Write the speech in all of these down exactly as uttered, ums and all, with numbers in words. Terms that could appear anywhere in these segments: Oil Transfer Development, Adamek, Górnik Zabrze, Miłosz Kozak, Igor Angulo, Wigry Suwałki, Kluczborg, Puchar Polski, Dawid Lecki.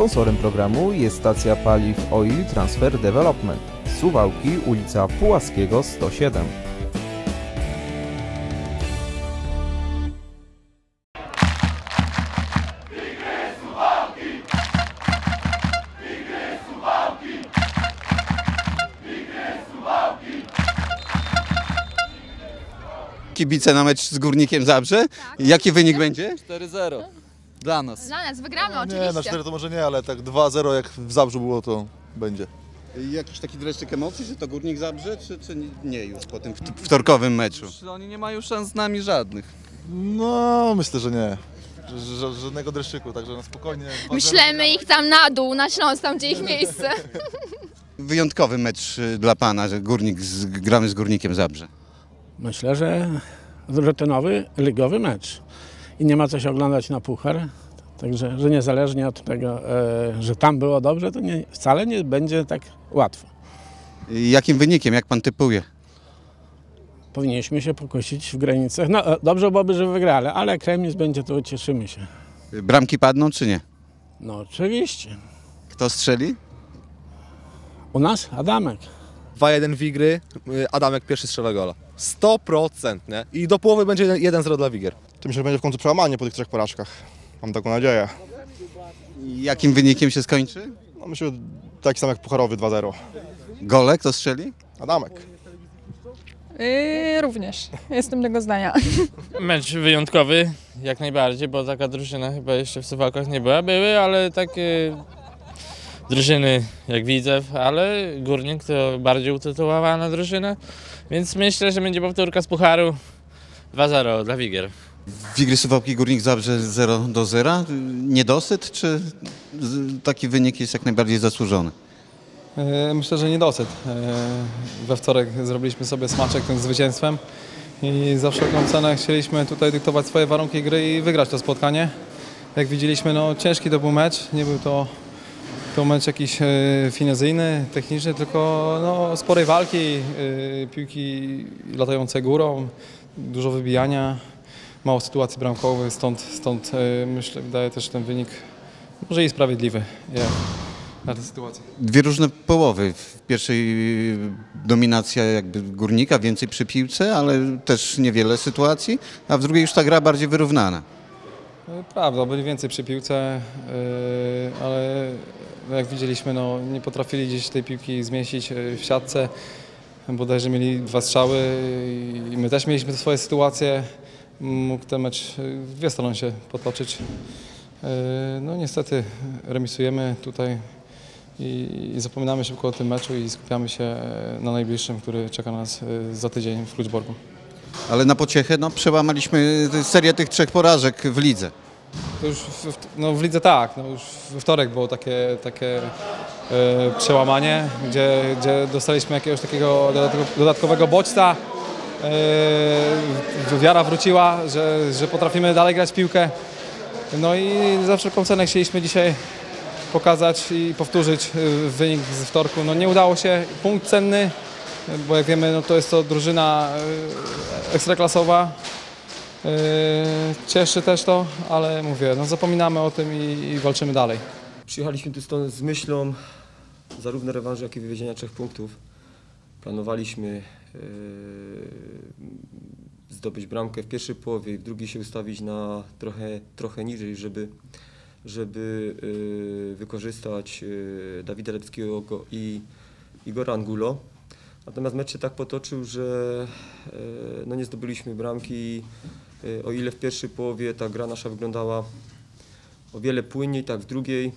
Sponsorem programu jest stacja paliw Oil Transfer Development, Suwałki, ulica Pułaskiego sto siedem. Kibice na mecz z Górnikiem Zabrze. Tak. Jaki wynik będzie? cztery zero. Dla nas. Dla nas, wygramy no, oczywiście. Nie, na cztery to może nie, ale tak dwa zero jak w Zabrzu było, to będzie. Jakiś taki dreszczyk emocji, że to Górnik Zabrze, czy, czy nie już po tym wtorkowym mecz? meczu? Czy oni nie mają szans z nami żadnych? No, myślę, że nie. Ż żadnego dreszczyku, także na spokojnie. Myślemy ich tam na dół, na Śląsk, tam gdzie ich miejsce. Wyjątkowy mecz dla pana, że Górnik z, gramy z Górnikiem Zabrze. Myślę, że rutynowy, ligowy mecz i nie ma co się oglądać na puchar, także że niezależnie od tego, że tam było dobrze, to nie, wcale nie będzie tak łatwo. Jakim wynikiem, jak pan typuje? Powinniśmy się pokusić w granicach, no dobrze byłoby, żeby wygrali, ale jak remis będzie, to cieszymy się. Bramki padną czy nie? No oczywiście. Kto strzeli? U nas Adamek. dwa jeden Wigry, Adamek pierwszy strzela gola. sto procent, nie? I do połowy będzie jeden zero dla Wigier. To myślę, że będzie w końcu przełamanie po tych trzech porażkach. Mam taką nadzieję. Jakim wynikiem się skończy? No myślę, taki sam jak pucharowy, dwa zero. Gole kto strzeli? Adamek. Yy, również. Jestem tego zdania. Mecz wyjątkowy, jak najbardziej, bo taka drużyna chyba jeszcze w Suwałkach nie była. Były, ale takie drużyny jak Widzew, ale Górnik to bardziej utytułowana drużyna, więc myślę, że będzie powtórka z pucharu dwa zero dla Wigier. Wigry Suwałki, Górnik Zabrze zero do zera. Niedosyt, czy taki wynik jest jak najbardziej zasłużony? Myślę, że niedosyt. We wtorek zrobiliśmy sobie smaczek tym zwycięstwem i za wszelką cenę chcieliśmy tutaj dyktować swoje warunki gry i wygrać to spotkanie. Jak widzieliśmy, no ciężki to był mecz, nie był to To mecz jakiś finezyjny, techniczny, tylko no, sporej walki, piłki latające górą, dużo wybijania, mało sytuacji bramkowych, stąd, stąd myślę, wydaje też ten wynik może i sprawiedliwy yeah, na tę sytuację. Dwie różne połowy. W pierwszej dominacja jakby Górnika, więcej przy piłce, ale też niewiele sytuacji, a w drugiej już ta gra bardziej wyrównana. Prawda, byli więcej przy piłce, yy, ale jak widzieliśmy, no, nie potrafili gdzieś tej piłki zmieścić w siatce, bodajże mieli dwa strzały i my też mieliśmy swoje sytuacje, mógł ten mecz w dwie strony się potoczyć. Yy, no niestety remisujemy tutaj i, i zapominamy szybko o tym meczu i skupiamy się na najbliższym, który czeka nas za tydzień w Kluczborgu. Ale na pociechę no, przełamaliśmy serię tych trzech porażek w lidze. To już w, no, w lidze tak, no, już we wtorek było takie, takie e, przełamanie, gdzie, gdzie dostaliśmy jakiegoś takiego dodatkowego bodźca. E, wiara wróciła, że, że potrafimy dalej grać w piłkę. No i za wszelką cenę chcieliśmy dzisiaj pokazać i powtórzyć wynik z wtorku. No nie udało się, punkt cenny. Bo jak wiemy, no to jest to drużyna ekstraklasowa, cieszy też to, ale mówię, no zapominamy o tym i, i walczymy dalej. Przyjechaliśmy tu stąd z myślą zarówno rewanżu, jak i wywiezienia trzech punktów. Planowaliśmy yy, zdobyć bramkę w pierwszej połowie, w drugiej się ustawić na trochę, trochę niżej, żeby, żeby yy, wykorzystać yy, Dawida Leckiego i Igora Angulo. Natomiast mecz się tak potoczył, że no nie zdobyliśmy bramki. O ile w pierwszej połowie ta gra nasza wyglądała o wiele płynniej, tak w drugiej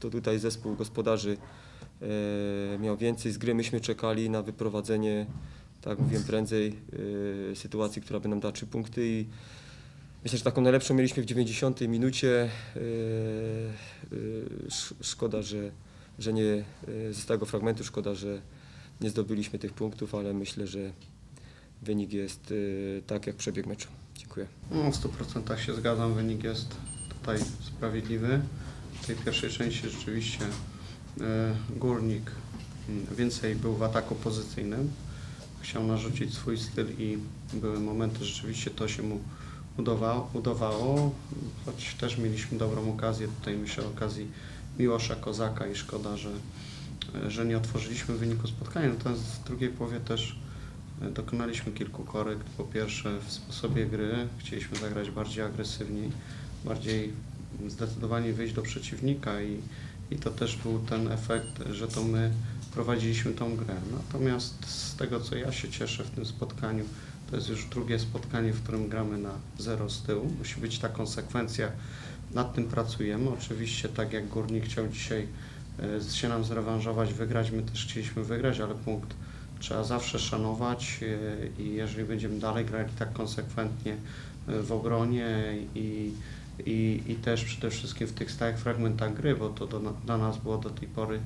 to tutaj zespół gospodarzy miał więcej z gry. Myśmy czekali na wyprowadzenie, tak mówiłem, prędzej sytuacji, która by nam dała trzy punkty. I myślę, że taką najlepszą mieliśmy w dziewięćdziesiątej minucie. Szkoda, że że nie z tego fragmentu, szkoda, że nie zdobyliśmy tych punktów, ale myślę, że wynik jest tak jak przebieg meczu. Dziękuję. No, w stu procentach się zgadzam, wynik jest tutaj sprawiedliwy. W tej pierwszej części rzeczywiście Górnik więcej był w ataku pozycyjnym, chciał narzucić swój styl i były momenty, rzeczywiście to się mu udawało, udawało, choć też mieliśmy dobrą okazję, tutaj myślę o okazji Miłosza Kozaka i szkoda, że, że nie otworzyliśmy wyniku spotkania. Natomiast w drugiej połowie też dokonaliśmy kilku korekt. Po pierwsze w sposobie gry chcieliśmy zagrać bardziej agresywniej, bardziej zdecydowanie wyjść do przeciwnika i, i to też był ten efekt, że to my prowadziliśmy tą grę. Natomiast z tego, co ja się cieszę w tym spotkaniu, to jest już drugie spotkanie, w którym gramy na zero z tyłu. Musi być ta konsekwencja, nad tym pracujemy. Oczywiście tak jak Górnik chciał dzisiaj się nam zrewanżować, wygrać, my też chcieliśmy wygrać, ale punkt trzeba zawsze szanować i jeżeli będziemy dalej grali tak konsekwentnie w obronie i, i, i też przede wszystkim w tych stałych fragmentach gry, bo to do, dla nas było do tej pory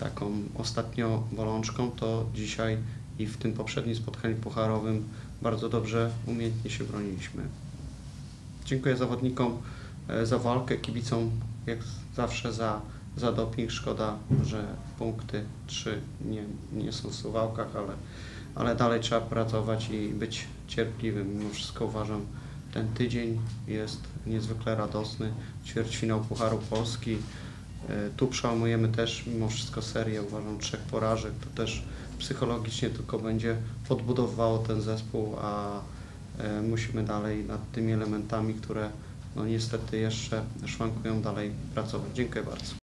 taką ostatnią bolączką, to dzisiaj i w tym poprzednim spotkaniu pucharowym bardzo dobrze, umiejętnie się broniliśmy. Dziękuję zawodnikom za walkę, kibicom jak zawsze za, za doping. Szkoda, że punkty trzy nie, nie są w Suwałkach, ale, ale dalej trzeba pracować i być cierpliwym. Mimo wszystko uważam, ten tydzień jest niezwykle radosny. Ćwierćfinał Pucharu Polski. Tu przełamujemy też mimo wszystko serię, uważam, trzech porażek. To też psychologicznie tylko będzie podbudowywało ten zespół, a musimy dalej nad tymi elementami, które no niestety jeszcze szwankują, dalej pracować. Dziękuję bardzo.